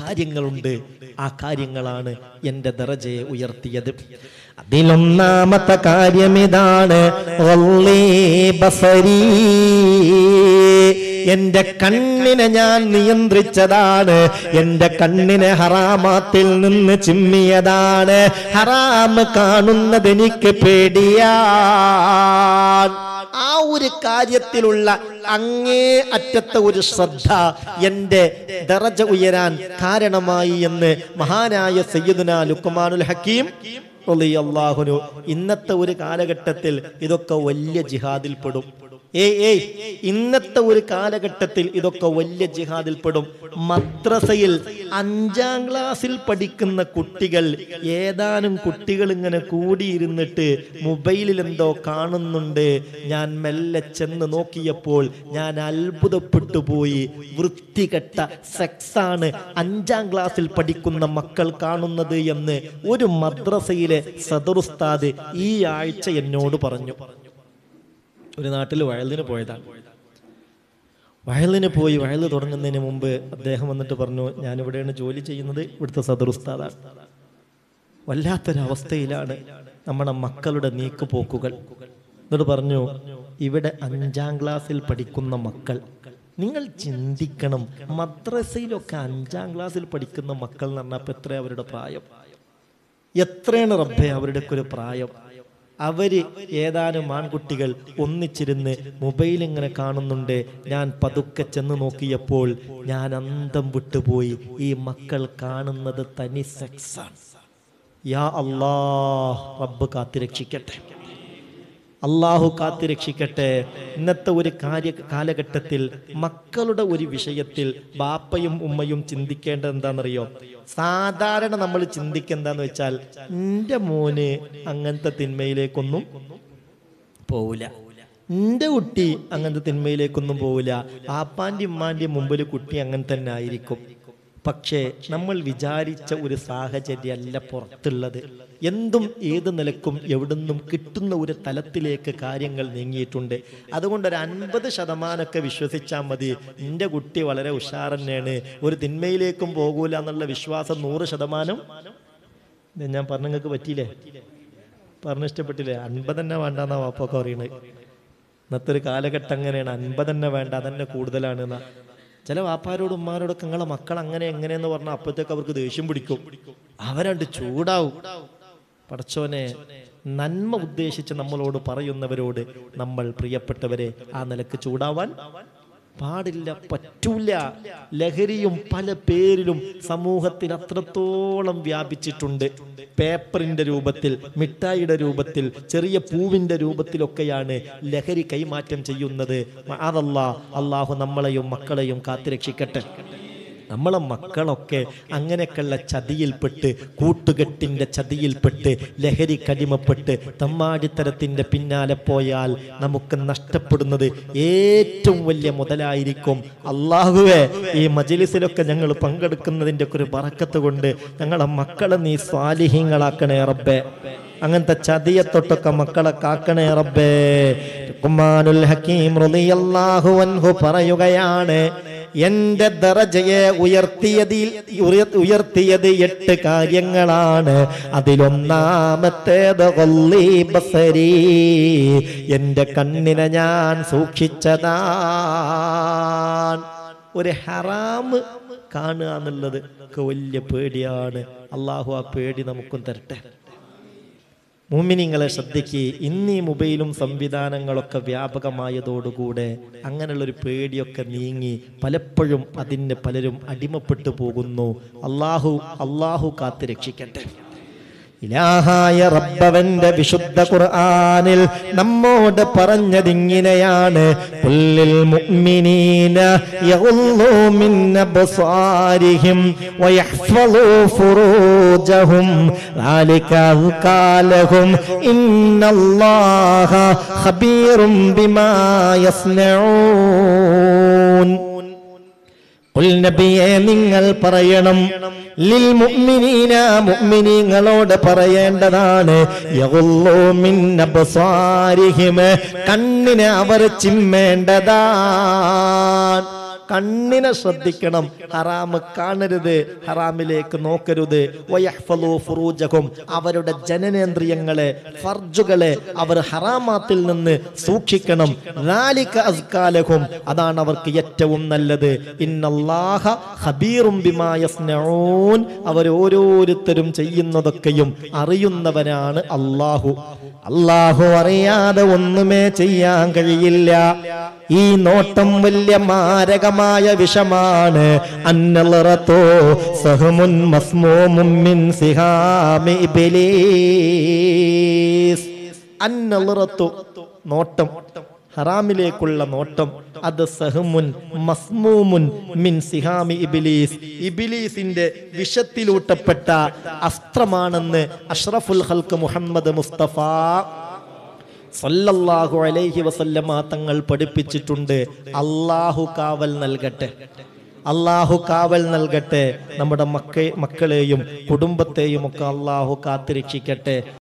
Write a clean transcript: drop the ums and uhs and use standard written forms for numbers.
കാര്യങ്ങളുണ്ട്. ആ കാര്യങ്ങളാണ് എൻ്റെ ദറജയെ ഉയർത്തിയത്. അതിലൊന്നാമത്തെ കാര്യമിതാണ്, എന്റെ കണ്ണിനെ ഞാൻ നിയന്ത്രിച്ചതാണ്, എന്റെ കണ്ണിനെ ഹറാമാത്തിൽ നിന്ന് ചിമ്മിയതാണ്. ഹറാമ് കാണുന്നതെനിക്ക് പേടിയാൻ. ആ ഒരു കാര്യത്തിലുള്ള അങ്ങേ അറ്റത്തെ ഒരു ശ്രദ്ധ എൻ്റെ ദറജ ഉയരാൻ കാരണമായി എന്ന് മഹാനായ സയ്യിദുനാ ലുഖ്മാനുൽ ഹക്കീം റളിയല്ലാഹുനു. ഇന്നത്തെ ഒരു കാലഘട്ടത്തിൽ ഇതൊക്കെ വലിയ ജിഹാദിൽപ്പെടും. ഇന്നത്തെ ഒരു കാലഘട്ടത്തിൽ ഇതൊക്കെ വലിയ ജിഹാദിൽപ്പെടും. മദ്രസയിൽ അഞ്ചാം ക്ലാസ്സിൽ പഠിക്കുന്ന കുട്ടികൾ, ഏതാനും കുട്ടികൾ ഇങ്ങനെ കൂടിയിരുന്നിട്ട് മൊബൈലിൽ എന്തോ കാണുന്നുണ്ട്. ഞാൻ മെല്ലെ ചെന്ന് നോക്കിയപ്പോൾ ഞാൻ അത്ഭുതപ്പെട്ടു പോയി. വൃത്തികെട്ട സെക്സാണ് അഞ്ചാം ക്ലാസ്സിൽ പഠിക്കുന്ന മക്കൾ കാണുന്നത് എന്ന് ഒരു മദ്രസയിലെ സദർ ഉസ്താദ് ഈ ആഴ്ച എന്നോട് പറഞ്ഞു. ഒരു നാട്ടിൽ വയലിന് പോയതാണ്. വയലിന് പോയി വയൽ തുടങ്ങുന്നതിന് മുമ്പ് അദ്ദേഹം വന്നിട്ട് പറഞ്ഞു, ഞാനിവിടെയാണ് ജോലി ചെയ്യുന്നത്, ഇവിടുത്തെ സദർ ഉസ്താദാണ്. വല്ലാത്തൊരവസ്ഥയിലാണ് നമ്മുടെ മക്കളുടെ നീക്കുപോക്കുകൾ. എന്നിട്ട് പറഞ്ഞു, ഇവിടെ അഞ്ചാം ക്ലാസ്സിൽ പഠിക്കുന്ന മക്കൾ, നിങ്ങൾ ചിന്തിക്കണം, മദ്രസയിലൊക്കെ അഞ്ചാം ക്ലാസ്സിൽ പഠിക്കുന്ന മക്കൾ എന്ന് പറഞ്ഞപ്പോൾ എത്ര അവരുടെ പ്രായം, എത്രയാണ് റബ്ബേ അവരുടെയൊക്കെ ഒരു പ്രായം. അവര് ഏതാനും ആൺകുട്ടികൾ ഒന്നിച്ചിരുന്ന് മൊബൈൽ ഇങ്ങനെ കാണുന്നുണ്ട്. ഞാൻ പതുക്കെ ചെന്ന് നോക്കിയപ്പോൾ ഞാൻ അന്തം വിട്ടുപോയി. ഈ മക്കൾ കാണുന്നത് തനി സെക്സാണ്. യാ അല്ലാഹ്, റബ്ബ് കാത്തിരക്ഷിക്കട്ടെ, അള്ളാഹു കാത്തിരക്ഷിക്കട്ടെ. ഇന്നത്തെ ഒരു കാലഘട്ടത്തിൽ മക്കളുടെ ഒരു വിഷയത്തിൽ ബാപ്പയും ഉമ്മയും ചിന്തിക്കേണ്ടത് എന്താണെന്നറിയോ? സാധാരണ നമ്മൾ ചിന്തിക്കുക എന്താന്ന് വെച്ചാൽ, എൻ്റെ മോന് അങ്ങനത്തെ തിന്മയിലേക്കൊന്നും പോവില്ല, എൻ്റെ കുട്ടി അങ്ങനത്തെ തിന്മയിലേക്കൊന്നും പോവില്ല, ആപ്പാൻ്റെ ഉമ്മാൻ്റെ മുമ്പിൽ കുട്ടി അങ്ങനെ തന്നെ ആയിരിക്കും. പക്ഷേ നമ്മൾ വിചാരിച്ച ഒരു സാഹചര്യമല്ല പുറത്തുള്ളത്. എന്തും ഏത് നിലക്കും എവിടുന്നും കിട്ടുന്ന ഒരു തലത്തിലേക്ക് കാര്യങ്ങൾ നീങ്ങിയിട്ടുണ്ട്. അതുകൊണ്ട് ഒരു 50% വിശ്വസിച്ചാൽ മതി. എൻ്റെ കുട്ടി വളരെ ഉഷാറന്നെയാണ്, ഒരു തിന്മയിലേക്കും പോകൂല എന്നുള്ള വിശ്വാസം 100%. ഞാൻ പറഞ്ഞങ്ങൾക്ക് പറ്റിയില്ലേ? പറഞ്ഞിഷ്ടപ്പെട്ടില്ലേ? 50 തന്നെ വേണ്ടെന്നാ വാപ്പൊക്കെ പറയണത്. ഇന്നത്തെ ഒരു കാലഘട്ടം അങ്ങനെയാണ്. 50 തന്നെ വേണ്ട, അതന്നെ കൂടുതലാണ്. ചില വാപ്പാരോടും ഉമ്മാരോടൊക്കെ നിങ്ങളെ മക്കൾ അങ്ങനെ എങ്ങനെയെന്ന് പറഞ്ഞാൽ അപ്പോഴത്തേക്ക് അവർക്ക് ദേഷ്യം പിടിക്കും, അവരണ്ട് ചൂടാവും. പടച്ചോനെ, നന്മ ഉദ്ദേശിച്ച് നമ്മളോട് പറയുന്നവരോട് നമ്മൾ പ്രിയപ്പെട്ടവരെ ആ നിലക്ക് ചൂടാവാൻ പാടില്ല, പറ്റൂല. ലഹരിയും പല പേരിലും സമൂഹത്തിൽ അത്രത്തോളം വ്യാപിച്ചിട്ടുണ്ട്. പേപ്പറിന്റെ രൂപത്തിൽ, മിഠായിയുടെ രൂപത്തിൽ, ചെറിയ പൂവിന്റെ രൂപത്തിലൊക്കെയാണ് ലഹരി കൈമാറ്റം ചെയ്യുന്നത്. അല്ലാഹു നമ്മളെയും മക്കളെയും കാത്തുരക്ഷിക്കട്ടെ. നമ്മളെ മക്കളൊക്കെ അങ്ങനെയൊക്കെയുള്ള ചതിയിൽപ്പെട്ട്, കൂട്ടുകെട്ടിൻ്റെ ചതിയിൽപ്പെട്ട്, ലഹരി കടിമപ്പെട്ട് തമ്മാടിത്തരത്തിൻ്റെ പിന്നാലെ പോയാൽ നമുക്ക് നഷ്ടപ്പെടുന്നത് ഏറ്റവും വലിയ മുതലായിരിക്കും. അല്ലാഹുവേ, ഈ മജ്‌ലിസിലൊക്കെ ഞങ്ങൾ പങ്കെടുക്കുന്നതിൻ്റെ ഒക്കെ ഒരു ബറക്കത്ത് കൊണ്ട് ഞങ്ങളെ മക്കളെ നീ സാലിഹീങ്ങളാക്കണേ റബ്ബേ. അങ്ങനത്തെ ചതിയെ തൊട്ടൊക്കെ മക്കളെ കാക്കണേ റബ്ബേ. ലുഖ്മാനുൽ ഹക്കീം റളിയല്ലാഹു അൻഹു പറയുകയാണ്, എന്റെ ദറജയെ ഉയർത്തിയത് 8 കാര്യങ്ങളാണ്. അതിലൊന്നാമത്തേത് ബസരി, എന്റെ കണ്ണിനെ ഞാൻ സൂക്ഷിച്ചതാണ്. ഒരു ഹറാമ് കാണുക എന്നുള്ളത് വലിയ പേടിയാണ്. അള്ളാഹു ആ പേടി നമുക്കും തരട്ടെ. മുഅ്മിനീങ്ങളെ ശ്രദ്ധിക്കുക, ഇന്ന് ഈ മൊബൈലും സംവിധാനങ്ങളൊക്കെ വ്യാപകമായതോടുകൂടെ അങ്ങനെയുള്ളൊരു പേടിയൊക്കെ നീങ്ങി പലപ്പോഴും അതിന് പലരും അടിമപ്പെട്ടു പോകുന്നു. അള്ളാഹു കാത്ത് രക്ഷിക്കട്ടെ. ഇലാഹായ റബ്ബവന്റെ വിശുദ്ധ ഖുർആനിൽ നമ്മോട് പറഞ്ഞതിങ്ങനെയാണ്, ഖുല്ലിൽ മുഅ്മിനീന യഗുള്ളൂ മിൻ അബ്സാരിഹിം വയഹ്ഫളൂ ഫുറൂജഹും ളാലിക ഖാലഹും ഇന്നല്ലാഹ ഖബീറും ബിമാ യസ്നഊൻ. ഖുൽ നബിയേ, നിങ്ങൾ പറയണം, ലിൽ മുഅ്മിനീന, മുഅ്മിനീങ്ങളോട് പറയേണ്ടതാണ്, യഗുള്ളൂ മിൻ അബ്സാരിഹിം, കണ്ണിനെ അവർ ചിമ്മേണ്ടതാണ്. കണ്ണിനെ ശ്രദ്ധിക്കണം, ഹറാമ് കാണരുത്, ഹറാമിലേക്ക് നോക്കരുത്. വയഹ്ഫലൂ ഫുറൂജഹും, അവരുടെ ജനനേന്ദ്രിയങ്ങളെ ഫർജുകളെ അവർ ഹറാമാത്തിൽ നിന്ന് സൂക്ഷിക്കണം. ലാലിക അസ്കാലഹും, അതാണ് അവർക്ക് ഏറ്റവും നല്ലത്. ഇന്നല്ലാഹ ഖബീറും ബിമാ യസ്നഊൻ, അവരോരോരുത്തരും ചെയ്യുന്നതൊക്കെയും അറിയുന്നവനാണ് അല്ലാഹു. അല്ലാഹു അറിയാതെ ഒന്നുമേ ചെയ്യാൻ കഴിയില്ല. ഈ നോട്ടം വലിയ മാരകമായ വിഷമാണ്. അന്നൽറതോ സഹമുൻ മസ്മൂമുൻ മിൻ സിഹാമി ഇബ്ലീസ്. അന്നൽറതോ നോട്ടം, ഹറാമിലേക്കുള്ള നോട്ടം, അത് സഹമുൻ മസ്മൂമുൻ മിൻ സിഹാമി ഇബ്ലീസ്, ഇബ്ലീസിന്റെ വിഷത്തിലൂട്ടപ്പെട്ട അസ്ത്രമാണെന്ന് അഷ്റഫുൽ ഖൽഖ് മുഹമ്മദ് മുസ്തഫ സല്ലല്ലാഹു അലൈഹി വസല്ലമ തങ്ങൾ പഠിപ്പിച്ചിട്ടുണ്ട്. അല്ലാഹു കാവൽ നൽകട്ടെ, അല്ലാഹു കാവൽ നൽകട്ടെ. നമ്മുടെ മക്കളെയും കുടുംബത്തെയും ഒക്കെ അല്ലാഹു കാത്തിരക്ഷിക്കട്ടെ.